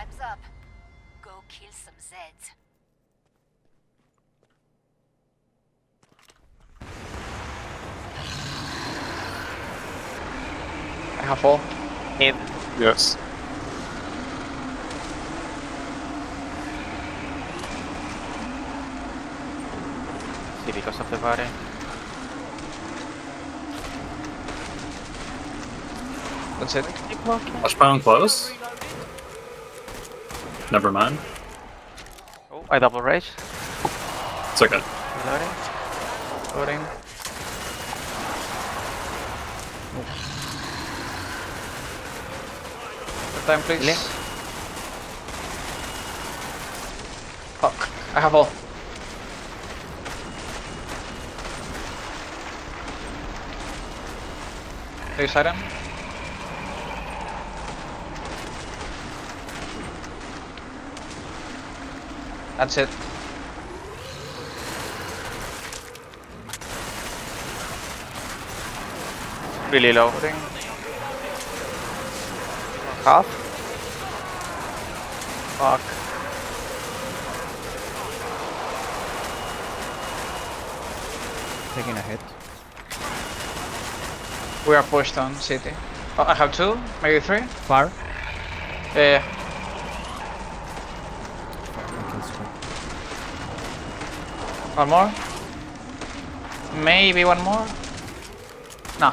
Time's up. Go kill some Zeds. I have full. Aim. Yes. See, because of the body. That's it. Flashbang close. Never mind. Oh, I double rage. It's okay. Reloading. Loading. Oh. Time, please. Link. Fuck. I have all. Are you sighted? That's it. Really low. Half. Fuck. Taking a hit. We are pushed on city. Oh, I have two, maybe three. Fire. Yeah. One more? Maybe one more? No.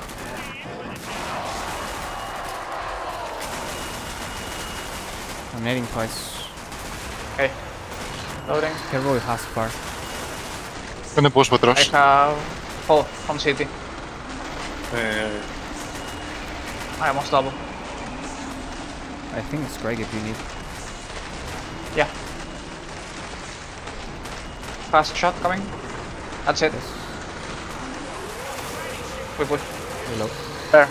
I'm needing twice. Okay. Loading. Careful with half part. I'm gonna push with rush. I have full from city. I almost double. I think it's Greg if you need. Yeah. Fast shot coming. That's it. Yes. We push. Reload. There.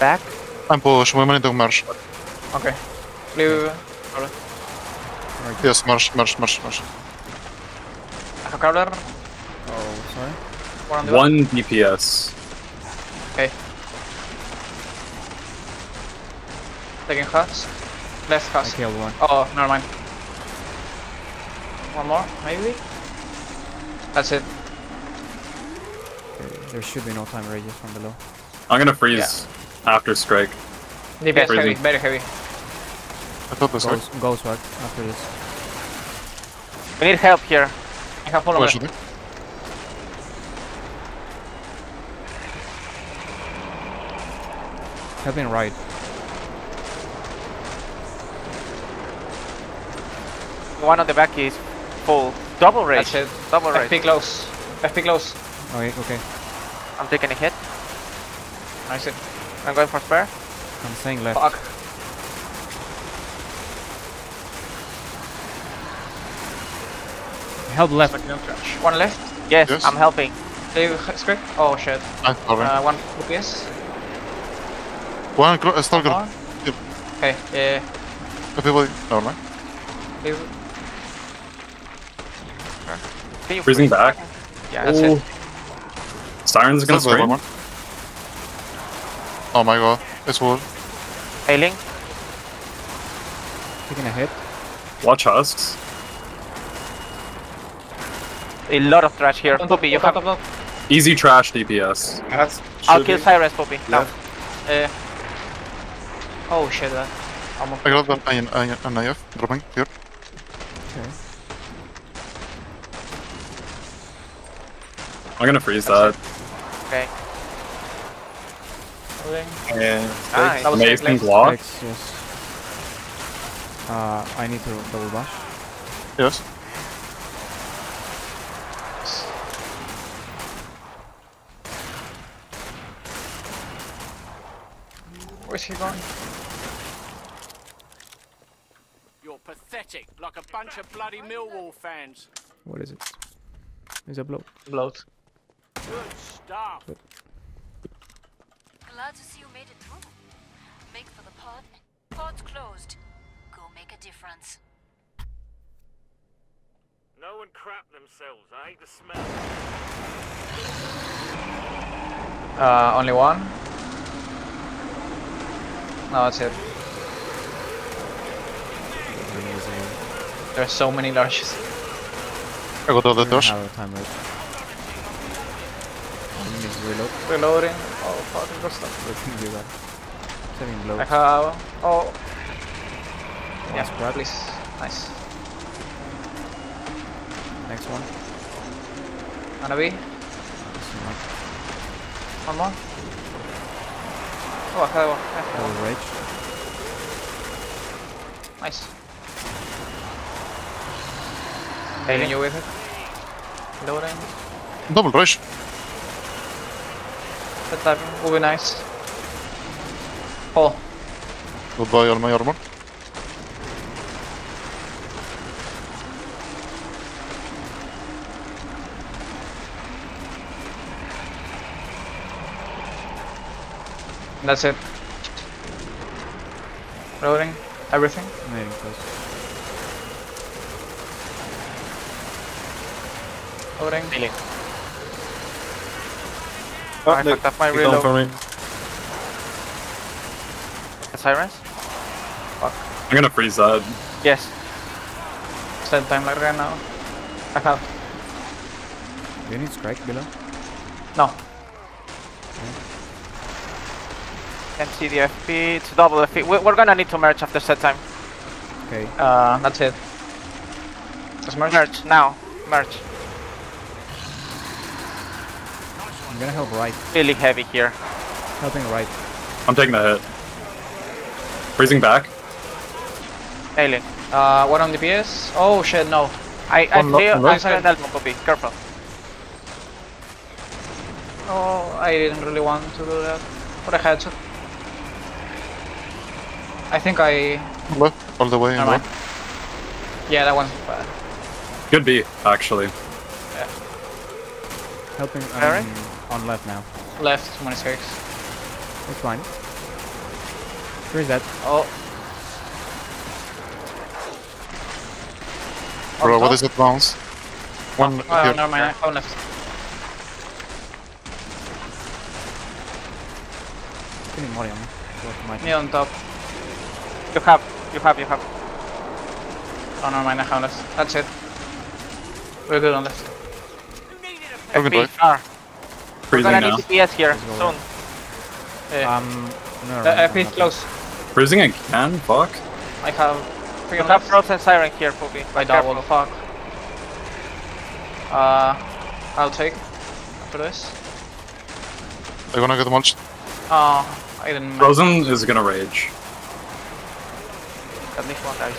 Back. I'm push. We need to march. Okay. Blue. Okay. Yes, march. I have cover. Oh, sorry. One DPS. Okay. Taking shots. Left shots. I killed one. Oh, never mind. One more, maybe? That's it. There should be no time radius from below. I'm gonna freeze after strike. DPS heavy, very heavy. I thought this was go swag after this. We need help here. I have full of it. Helping right. One on the back is full. Double rage. That's it. Double rage. FP close. FP close. Okay. I'm taking a hit. Nice. I'm going for spare. I'm saying left. Fuck. Help left. One left? Yes. I'm helping. Do you script? Oh shit. One DPS. One stalker. Yep. Okay, yeah. Everybody, never mind. Freezing back. Yeah, that's it. Siren's gonna scream. Oh my god, it's wood. Hailing. Taking a hit. Watch husks. A lot of trash here. Pupi, you have easy trash DPS. I'll kill Siren's Pupi. Now. Oh shit, that. I got an IF dropping here. Okay. I'm gonna freeze that. Okay. Yeah. Amazing block. Yes. I need to double bash. Yes. Where's he going? You're pathetic, like a bunch of bloody Millwall fans. What is it? It's a bloat. Bloat. Good stuff. Glad to see you made it through. Make for the pod. Pod's closed. Go make a difference. No one crap themselves, eh? The smell. Only one? No, that's it. been using. There are so many launches. I got all the doors. Reloading. Oh fuck, I got stuck. I have. Oh. Yes, yeah, please. Nice. Next one. Gonna be. One more. Oh, acá debo. Nice. Hailing you with it. Loading. Double rush. That type will be nice. Oh. Goodbye, all my armor. That's it. Loading everything. Maybe close. Loading. Healing. Oh, I fucked up my reload. For me. The sirens? Fuck. I'm gonna freeze that. Yes. Same time like right now. I have. Do you need strike below? No. Can't see the FP, it's double FP. We're gonna need to merge after set time. Okay. That's it. Let's merge. Merge, now. Merge. I'm gonna help right. Really heavy here. Helping right. I'm taking the hit. Freezing back. Alien. What on DPS? Oh shit, no. I saw an Elmo copy, careful. Oh, I didn't really want to do that. But I had to. I think I... left all the way and left. Yeah, that one's bad. Could be, actually. Yeah. Helping on left now. Left, 26. It's fine. Where is that? Oh. Bro, what is it, bounce? One left. Oh, never mind, I found left. Give me more ammo. Me on top. You have. Oh, never mind, I have less. That's it. We're good on this. We're gonna need DPS here, soon. Yeah. No, the FP is close. Freezing again? Fuck. I have... You have Frost and Siren here, Pupi. I double, fuck. I'll take after this. They're gonna get munched. Oh, I didn't... Frozen is gonna rage. At least one dies.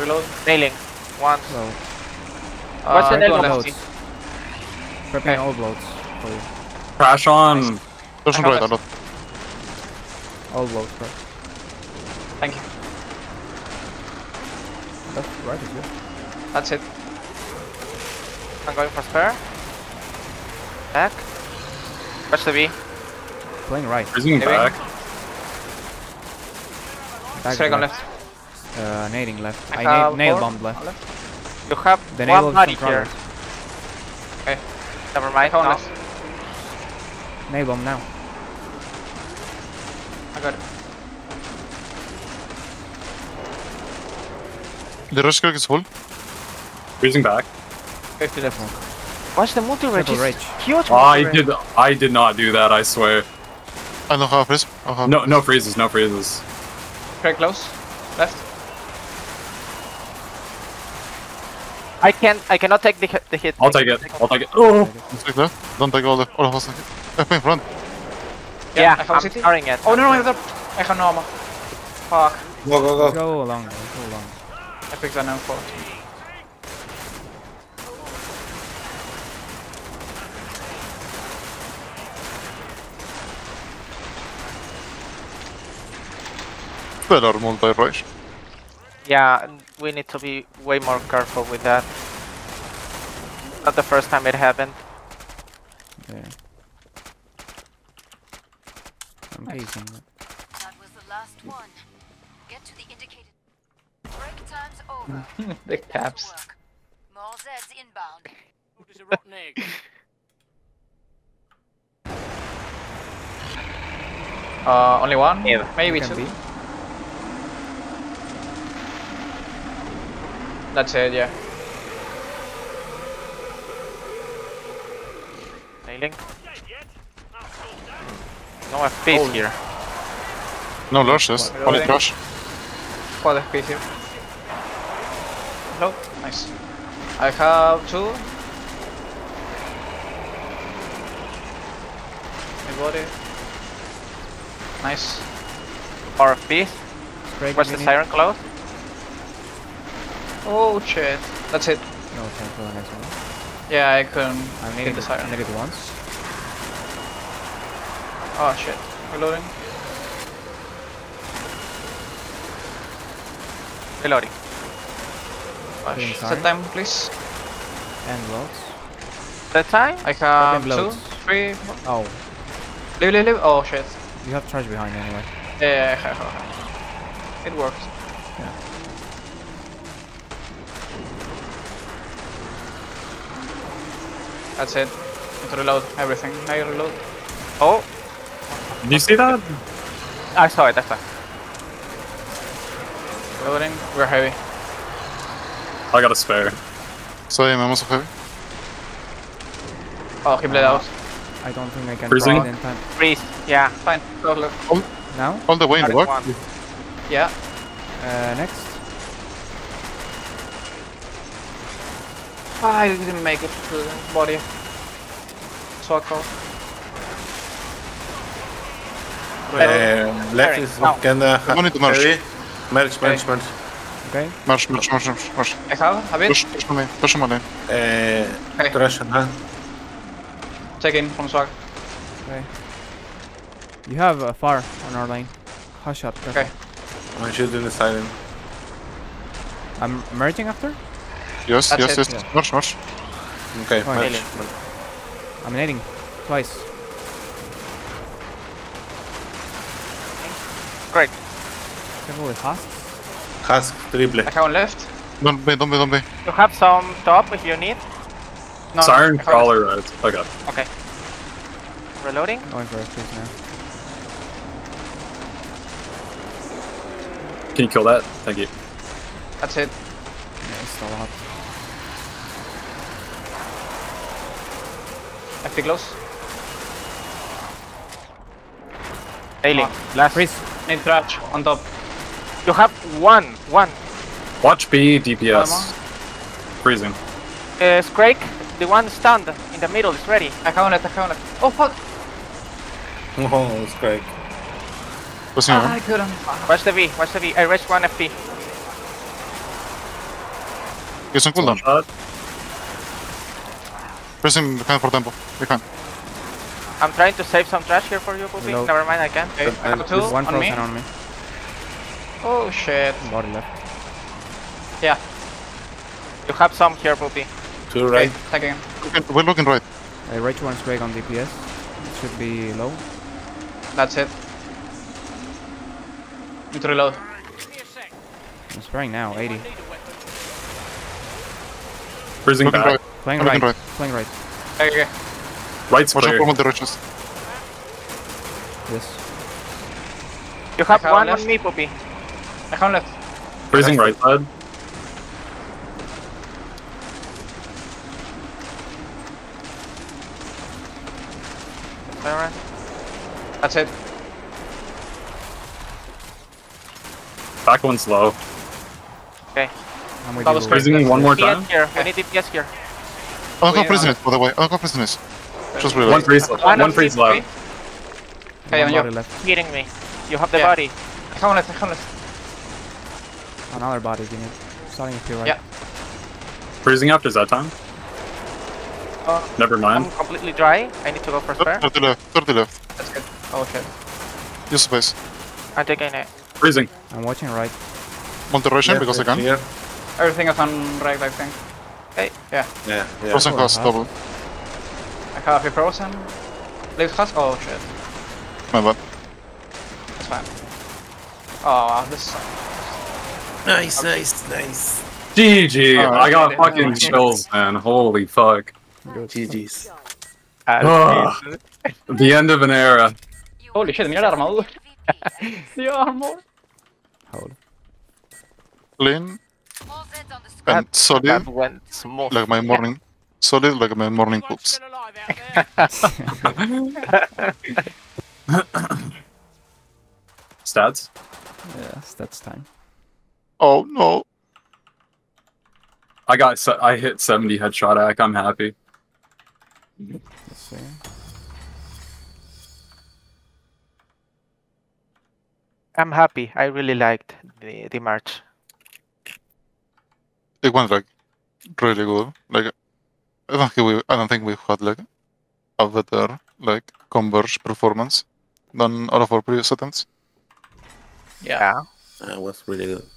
Reload. Nailing. One. No. What's the nail on left? Prepping all bloats. Crash on. Nice. Crash on right, I love. All bloats, right. Thank you. That's right, is it? That's it. I'm going for spare. Back. Watch the B. Playing right. Rising back. Strike on left. Nading left. I nail bomb left. You have the one body here. Okay. Never mind. No. Nail bomb now. I got it. The rush crack is full. Freezing back. 50 left one. Watch the multi-rage. Huge multi-rage. I did not do that, I swear. I don't have freeze. No freezes, no freezes. Very close. Left. I cannot take the hit. I'll take it. I'll take it. Oh! Don't take all of us. I'm in front. Yeah, I'm carrying it. Oh no, I have no armor. Fuck. Go. Go along. I picked an M4. Better multi-rush. Yeah, we need to be way more careful with that. Not the first time it happened. Yeah. I'm teasing it. That was the last one. Get to the indicated. Break time's over. The caps. More Zeds inbound. What is a rotten egg? Only one? Yeah. Maybe two. That's it, yeah. Nailing. No FPS here. No losses, only crush. What FPS here? No, nice. I have two. Anybody? Nice. RFP. Where's the siren cloud? Oh shit. That's it. No time for the next one. Yeah, I couldn't hit the siren. I needed once. Oh shit. Reloading. Reloading. Gosh. Set time, please. And loads. Set time? I have two, three, four. Oh. Leave, leave, leave. Oh shit. You have charge behind anyway. Yeah, I have. It works. Yeah. That's it. I need to reload everything. I reload. Oh! Did you see that? I saw it, I saw it. Reloading. We're heavy. I got a spare. Sorry, I'm also heavy. Oh, he bled out. I don't think I can breathe in time. Freeze. Yeah. Fine. Go look. All, now? All the way in work? Yeah. Next. I didn't make it to the body. So cold. Left is no. Can merge. Okay. Merge. I have it. Push him on in. Okay. Direction, huh? Check in from Swag. Okay. You have a far on our lane. Hush up. Okay. I should do the silent. I'm merging after? Yes, that's yes, it. Yes, yeah. March. Okay, march. I'm nailing twice. Great. Careful with Husk. Husk, triple. I have left. Don't be. You have some top if you need. No, Siren crawler, right? I got it. Okay. Reloading? Going for FPs now. Can you kill that? Thank you. That's it. Yeah, it's still up. FP close. Ailing. Last freeze. Need trash on top. You have one. Watch B, DPS. Freezing. Scrake, the one stunned in the middle is ready. I count it. Oh fuck! Oh, Scrake. What's going on? I couldn't. Watch the V. I raised one FP. It's on cooldown. Press him behind for tempo. You can. I'm trying to save some trash here for you, Pupi. No. Never mind, I can. Okay. I have two on me. Oh shit. Body left. Yeah. You have some here, Pupi. Two right. Okay. We're looking right. Right one's break on DPS. It should be low. That's it. Need to reload. I'm spraying now, 80. Freezing back. Right. Playing right. Okay. Right's clear. Watch out for the roaches. Yes. You have one left. On me, Pupi. I have left. Freezing right, lad. Alright. That's it. Back one's low. Okay. That was freezing one more time. Here. We need DPS here. I'll go prisoners, by the way. I'll go prisoners. Just reload. One freeze low. Okay, on your left. Hitting me. You have the body. I can't. Another body, you need. Starting with you, right? Yeah. Freezing after that time. Never mind. I'm completely dry. I need to go for spare. 30 left. That's good. Oh, okay. Use space. I'm taking it. Freezing. I'm watching right. Monteration because I can. Yeah. Everything is on right, I think. Hey, yeah. Frozen cost double. I have a frozen. Leave cost? Oh shit. My bad. That's fine. Oh, this sucks. Nice. GG! Oh, I got fucking chills, man. Holy fuck. GG's. The end of an era. Holy shit, mira la armadura. The armor. Hold. Lin. And solid like my morning. Solid like my morning poops. Stats? Yeah, stats time. Oh no. I hit 70 headshot act, I'm happy. Let's see. I'm happy. I really liked the march. It was like really good. Like I don't think we've had like a better like converge performance than all of our previous attempts. Yeah, it was really good.